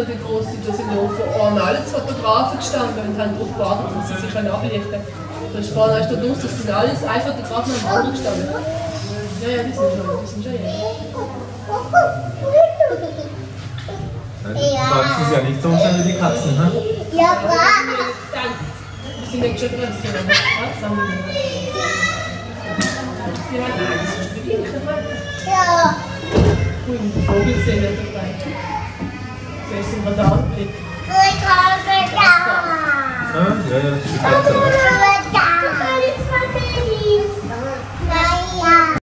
Die grossen, da sind noch von Fotografen gestanden und haben darauf gewartet, dass sie sich ablichten können. Das ist vorne da los, das sind alles einfach Fotografen am Boden gestanden. Ja, die sind schon hier. Ja. Du magst es ja nicht so umständig wie die Katzen, ne? Ja, klar. Die sind nicht schon drin, die sind aber Katzen haben die haben Angst, das ist für dich, ja. Gut, die Vogel sind nicht dabei. Das ist ein Radar-Blick. Ja, ja, das ist